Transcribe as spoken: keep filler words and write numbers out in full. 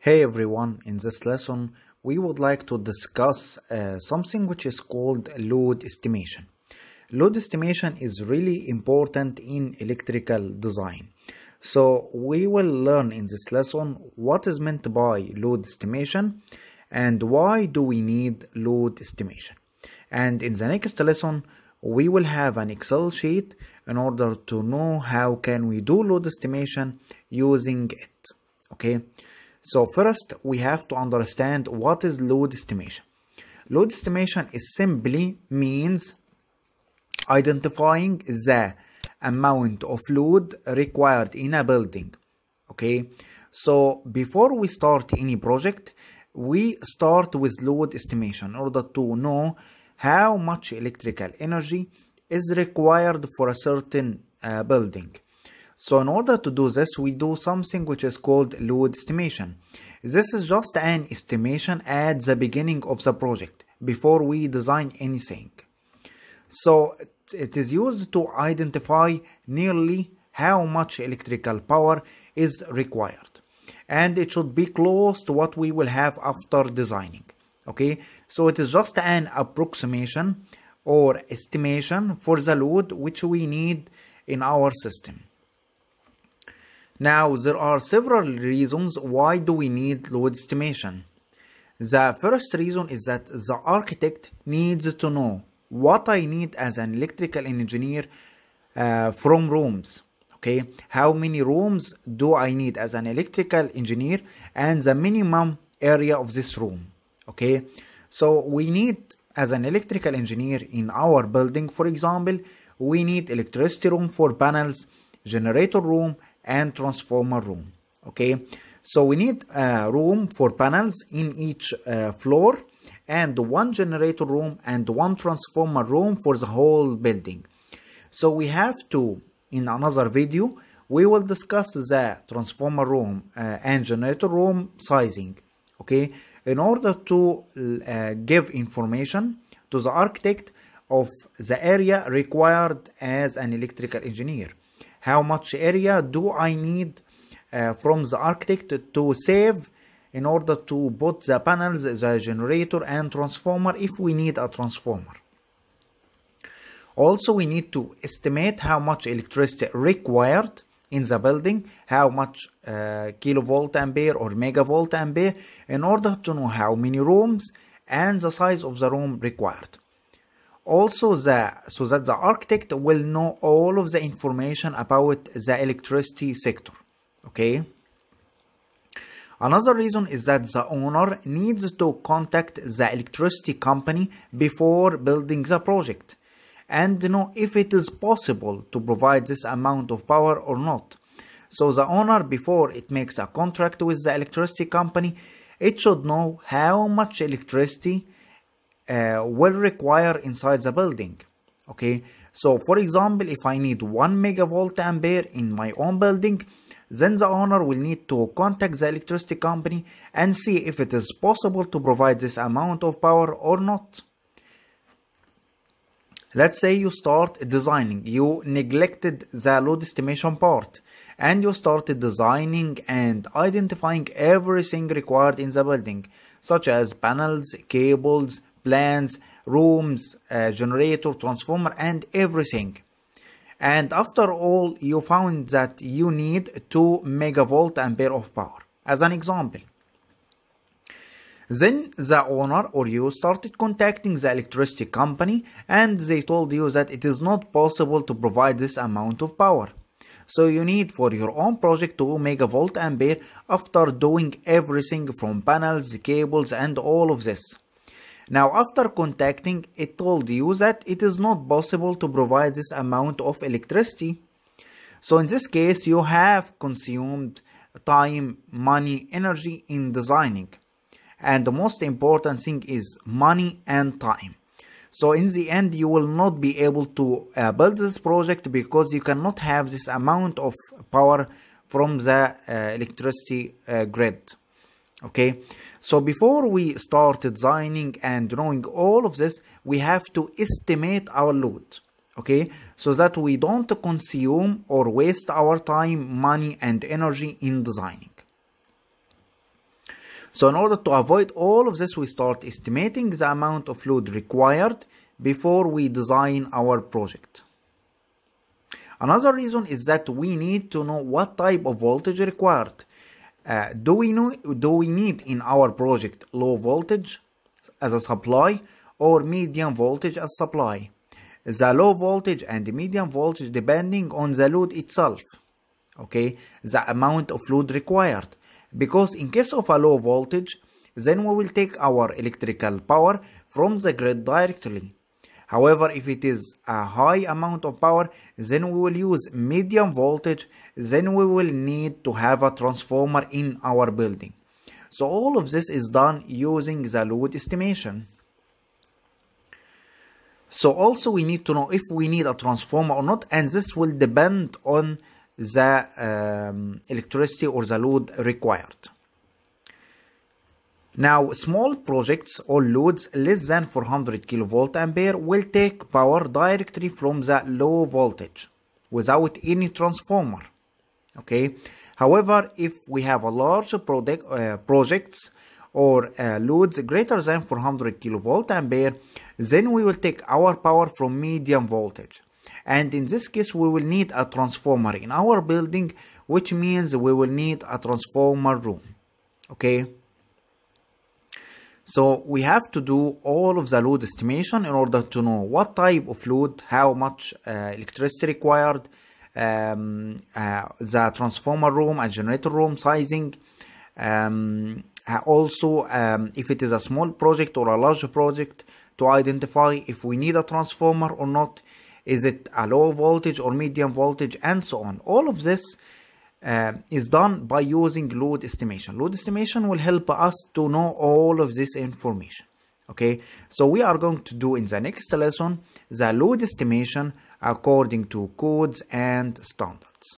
Hey everyone, in this lesson we would like to discuss uh, something which is called load estimation. Load estimation is really important in electrical design. So we will learn in this lesson what is meant by load estimation and why do we need load estimation. And in the next lesson we will have an Excel sheet in order to know how can we do load estimation using it. Okay. So first, we have to understand what is load estimation. Load estimation is simply means identifying the amount of load required in a building. Okay, so before we start any project, we start with load estimation in order to know how much electrical energy is required for a certain uh, building. So in order to do this, we do something which is called load estimation. This is just an estimation at the beginning of the project, before we design anything. So it is used to identify nearly how much electrical power is required. And it should be close to what we will have after designing. Okay, so it is just an approximation or estimation for the load which we need in our system. Now, there are several reasons why do we need load estimation. The first reason is that the architect needs to know what I need as an electrical engineer uh, from rooms. Okay, how many rooms do I need as an electrical engineer and the minimum area of this room. Okay, so we need as an electrical engineer in our building, for example, we need electricity room for panels, generator room, and transformer room. Okay, so we need a room for panels in each uh, floor, and one generator room and one transformer room for the whole building. So we have to, in another video, we will discuss the transformer room uh, and generator room sizing. Okay, in order to uh, give information to the architect of the area required as an electrical engineer. How much area do I need uh, from the architect to save in order to put the panels, the generator, and transformer if we need a transformer. Also, we need to estimate how much electricity required in the building, how much uh, kilovolt ampere or megavolt ampere, in order to know how many rooms and the size of the room required. Also, the, so that the architect will know all of the information about the electricity sector. Okay. Another reason is that the owner needs to contact the electricity company before building the project and know if it is possible to provide this amount of power or not. So the owner, before it makes a contract with the electricity company, it should know how much electricity Uh, will require inside the building. Okay, so for example, if I need one megavolt ampere in my own building, then the owner will need to contact the electricity company and see if it is possible to provide this amount of power or not. Let's say you start designing, you neglected the load estimation part, and you started designing and identifying everything required in the building, such as panels, cables, plans, rooms, uh, generator, transformer, and everything. And after all, you found that you need two megavolt ampere of power, as an example. Then the owner or you started contacting the electricity company, and they told you that it is not possible to provide this amount of power. So you need for your own project two megavolt ampere after doing everything from panels, cables, and all of this. Now, after contacting, it told you that it is not possible to provide this amount of electricity. So in this case, you have consumed time, money, energy in designing. And the most important thing is money and time. So in the end, you will not be able to uh, build this project because you cannot have this amount of power from the uh, electricity uh, grid. Okay, so before we start designing and drawing all of this, we have to estimate our load. Okay, so that we don't consume or waste our time, money, and energy in designing. So in order to avoid all of this, we start estimating the amount of load required before we design our project. Another reason is that we need to know what type of voltage required. Uh, do we know, do we need in our project low voltage as a supply or medium voltage as supply? The low voltage and the medium voltage depending on the load itself, okay, the amount of load required. Because in case of a low voltage, then we will take our electrical power from the grid directly. However, if it is a high amount of power, then we will use medium voltage, then we will need to have a transformer in our building. So all of this is done using the load estimation. So also we need to know if we need a transformer or not, and this will depend on the um, electricity or the load required. Now, small projects or loads less than four hundred kilovolt ampere will take power directly from the low voltage without any transformer. Okay. However, if we have a large product, uh, projects or uh, loads greater than four hundred kilovolt ampere, then we will take our power from medium voltage. And in this case, we will need a transformer in our building, which means we will need a transformer room. Okay. So we have to do all of the load estimation in order to know what type of load, how much uh, electricity required, um, uh, the transformer room and generator room sizing. Um, also, um, if it is a small project or a large project, to identify if we need a transformer or not, is it a low voltage or medium voltage, and so on. All of this Uh, is done by using load estimation. Load estimation will help us to know all of this information. Okay, so we are going to do in the next lesson the load estimation according to codes and standards.